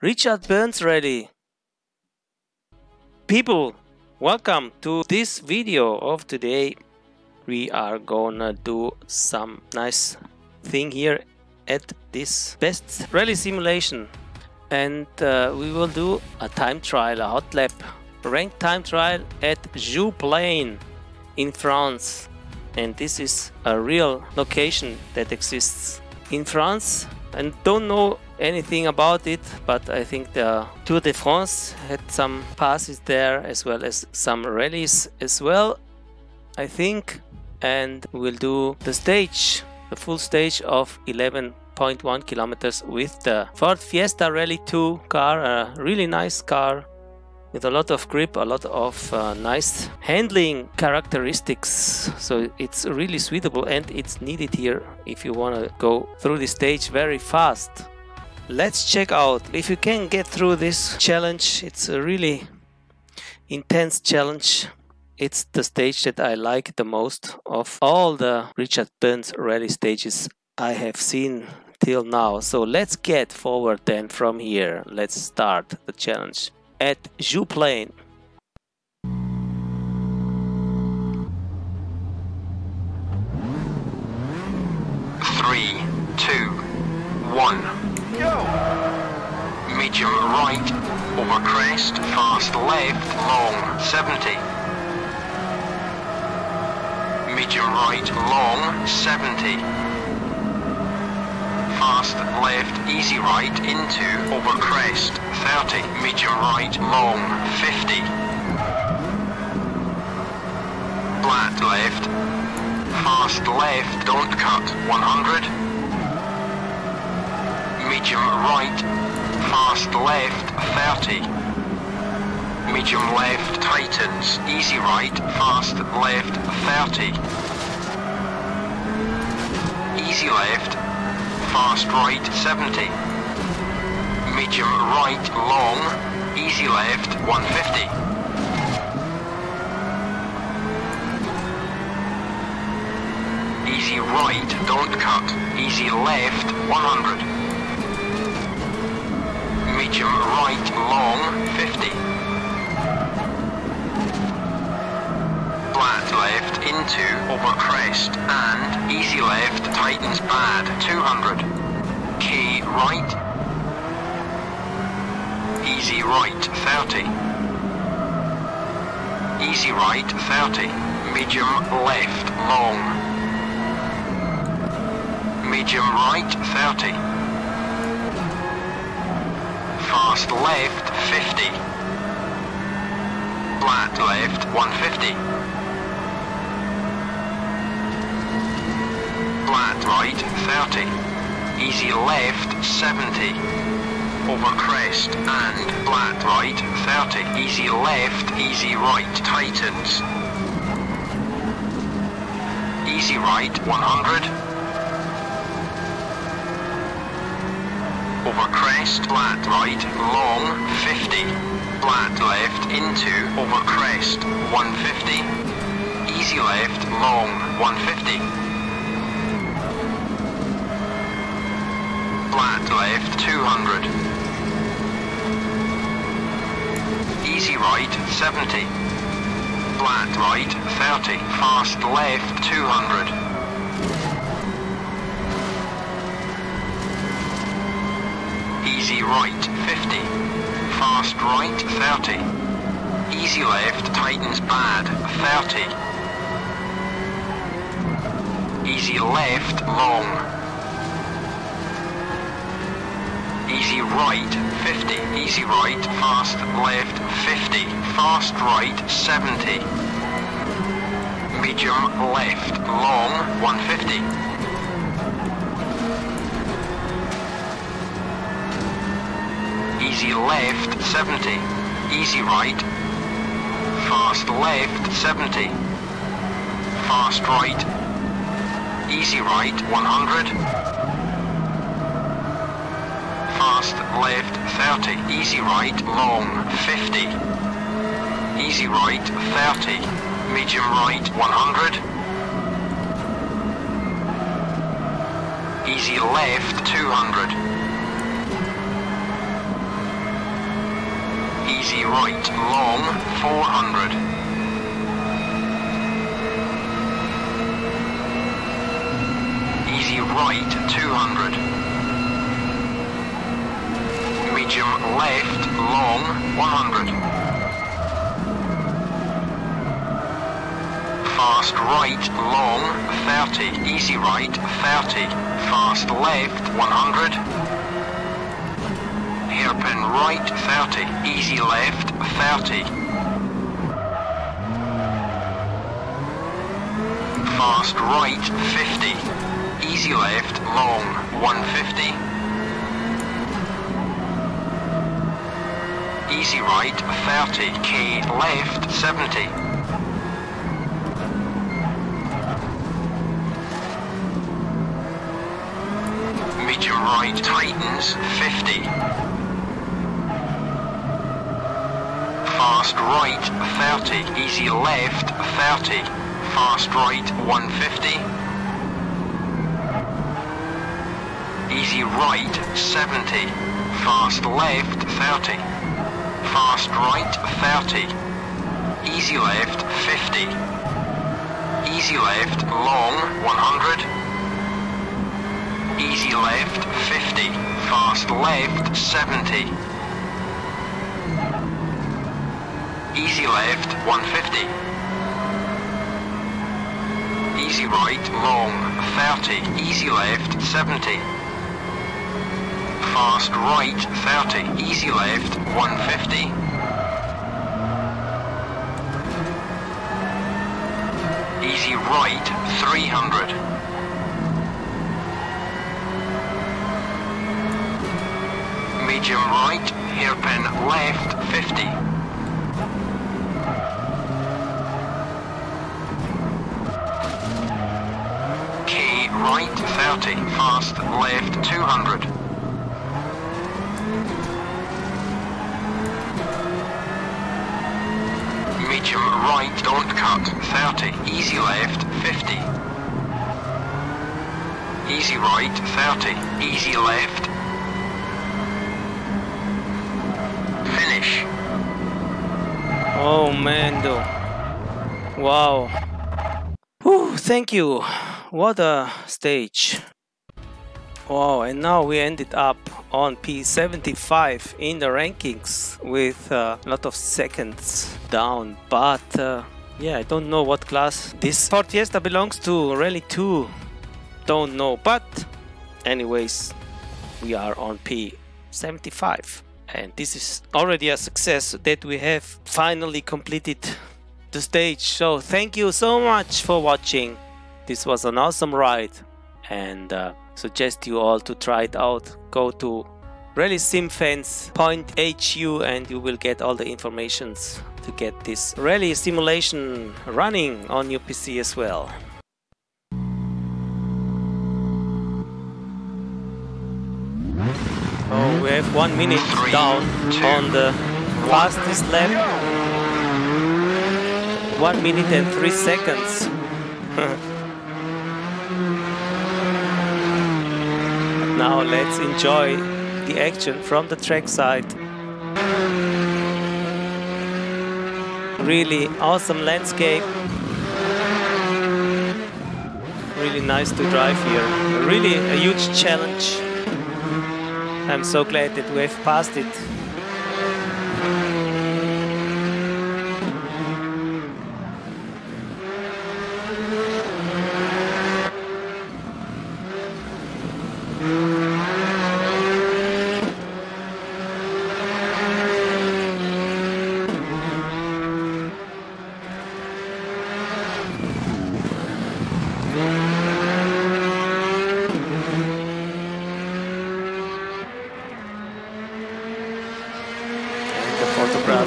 Richard Burns Rally. People, welcome to this video of today. We are gonna do some nice thing here at this best rally simulation, and we will do a time trial, a hot lap ranked time trial at Joux Plane in France. And this is a real location that exists in France, and don't know anything about it, but I think the Tour de France had some passes there as well as some rallies as well, I think. And we'll do the stage, the full stage of 11.1 kilometers with the Ford Fiesta Rally 2 car, a really nice car with a lot of grip, a lot of nice handling characteristics. So it's really suitable and it's needed here if you want to go through the stage very fast. Let's check out if you can get through this challenge. It's a really intense challenge. It's the stage that I like the most of all the Richard Burns rally stages I have seen till now. So let's get forward then from here. Let's start the challenge at Joux Plane. Three, two, one. Go! Medium right, over crest, fast left, long, 70. Medium right, long, 70. Fast left, easy right, into, over crest, 30. Medium right, long, 50. Flat left, fast left, don't cut, 100. Medium right, fast left, 30. Medium left, tightens, easy right, fast left, 30. Easy left, fast right, 70. Medium right, long, easy left, 150. Easy right, don't cut, easy left, 100. Medium right, long, 50. Flat left, into, over crest, and easy left, tightens bad, 200. Key right, easy right, 30. Easy right, 30. Medium left, long. Medium right, 30. Fast left, 50. Flat left, 150. Flat right, 30. Easy left, 70. Over crest and flat right, 30. Easy left, easy right, tightens. Easy right, 100. Over crest, flat right, long, 50. Flat left, into, over crest, 150. Easy left, long, 150. Flat left, 200. Easy right, 70. Flat right, 30. Fast left, 200. Easy right, 50. Fast right, 30. Easy left, tightens bad, 30. Easy left, long. Easy right, 50. Easy right, fast left, 50. Fast right, 70. Medium left, long, 150. Easy left, 70. Easy right, fast left, 70. Fast right, easy right, 100. Fast left, 30. Easy right, long, 50. Easy right, 30. Medium right, 100. Easy left, 200. easy right, long, 400. Easy right, 200. Medium left, long, 100. Fast right, long, 30. Easy right, 30. Fast left, 100. Hairpin right, 30. Easy left, 30. Fast right, 50. Easy left, long, 150. Easy right, 30. K left, 70. Medium right tightens, 50. Fast right, 30. Easy left, 30. Fast right, 150. Easy right, 70. Fast left, 30. Fast right, 30. Easy left, 50. Easy left, long, 100. Easy left, 50. Fast left, 70. Easy left, 150. Easy right, long, 30. Easy left, 70. Fast right, 30. Easy left, 150. Easy right, 300. Medium right, hairpin left, 50. K right, 30. Fast left, 200. Medium right, don't cut, 30. Easy left, 50. Easy right, 30. Easy left. Finish. Oh, man, though. Wow. Whew, thank you. What a stage. Wow, and now we ended up on P75 in the rankings with a lot of seconds down, but yeah, I don't know what class this Ford Fiesta belongs to, Rally 2, don't know, but anyways, we are on P75 and this is already a success that we have finally completed the stage. So thank you so much for watching, this was an awesome ride, and suggest you all to try it out. Go to rallysimfans.hu and you will get all the informations to get this rally simulation running on your PC as well. Oh, we have 1 minute down on the fastest lap. 1 minute and 3 seconds. Now let's enjoy the action from the track side. Really awesome landscape. Really nice to drive here. Really a huge challenge. I'm so glad that we have passed it.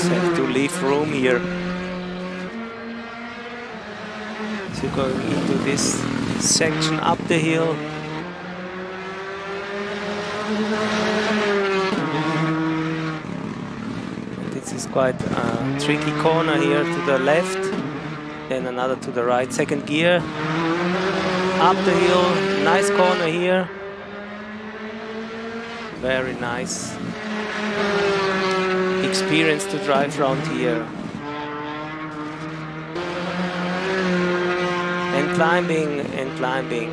Have to leave room here to go into this section up the hill. This is quite a tricky corner here to the left, then another to the right. Second gear, up the hill, nice corner here, very nice. experience to drive around here. And climbing and climbing.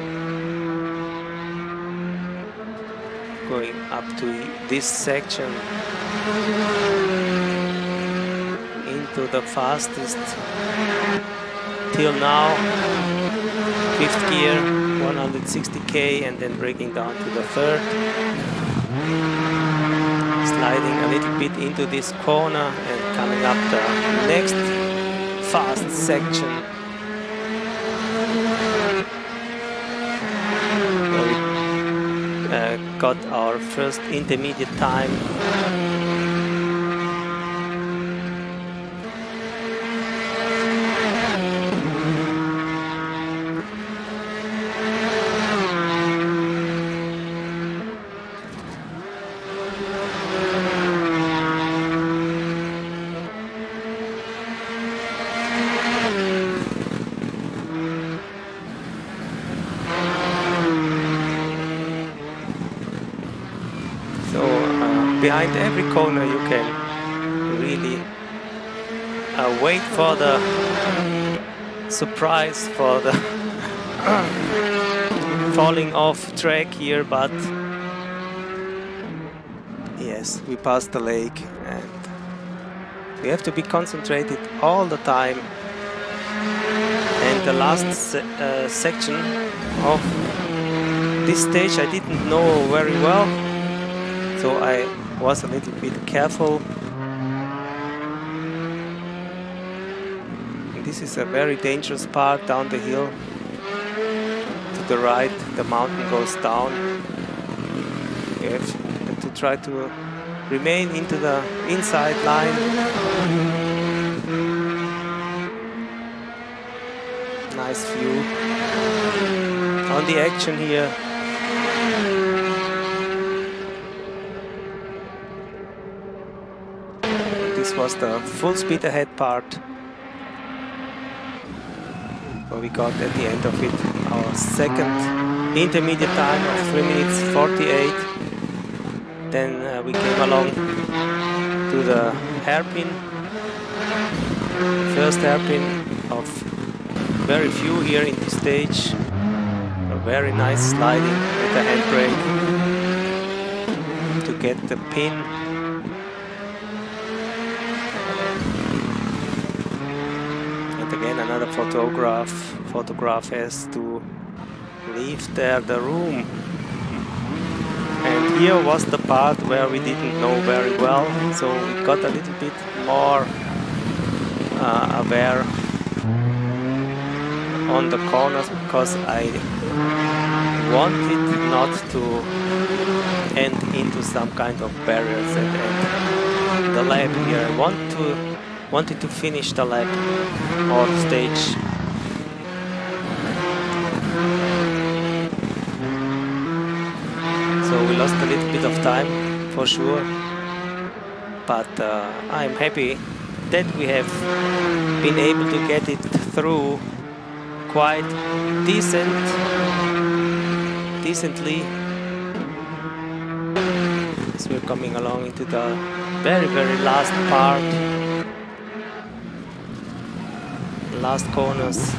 Going up to this section. Into the fastest. Till now, fifth gear, 160k, and then breaking down to the third. Sliding a little bit into this corner and coming up the next fast section. We got our first intermediate time. Behind every corner you can really wait for the surprise, for the falling off track here, but yes, we passed the lake and we have to be concentrated all the time. And the last section of this stage I didn't know very well, so I was a little bit careful. This is a very dangerous part down the hill. To the right, the mountain goes down. You have to try to remain into the inside line. Nice view on the action here. Was the full speed ahead part, but we got at the end of it our second intermediate time of 3:48. Then we came along to the hairpin, first hairpin of very few here in this stage. A very nice sliding with the handbrake to get the pin. Another photograph has to leave there the room. And here was the part where we didn't know very well, so we got a little bit more aware on the corners, because I wanted not to end into some kind of barriers at end the lap here. I wanted to finish the lap or the stage. So we lost a little bit of time for sure, but I'm happy that we have been able to get it through quite decently. So we're coming along into the very last part. Last corners. Another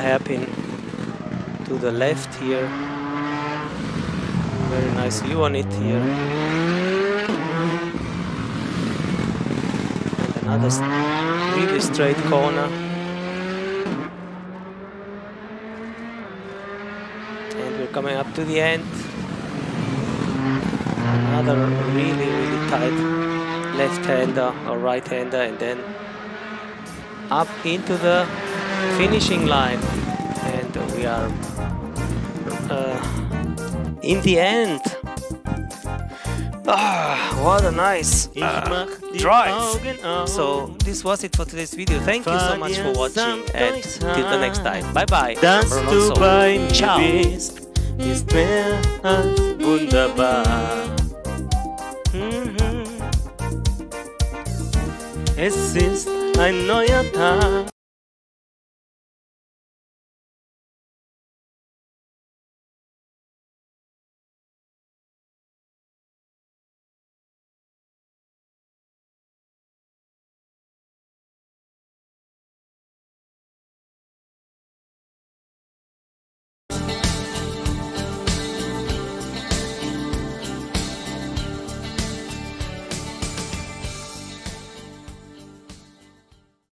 hairpin to the left here. Very nice view on it here. And another really straight corner. Coming up to the end, another really tight left-hander or right-hander, and then up into the finishing line, and we are in the end. What a nice drive. So this was it for today's video. Thank you so much for watching, and till the next time. Bye bye. Ralonso. Ciao. Ist mehr als wunderbar. es ist ein neuer Tag.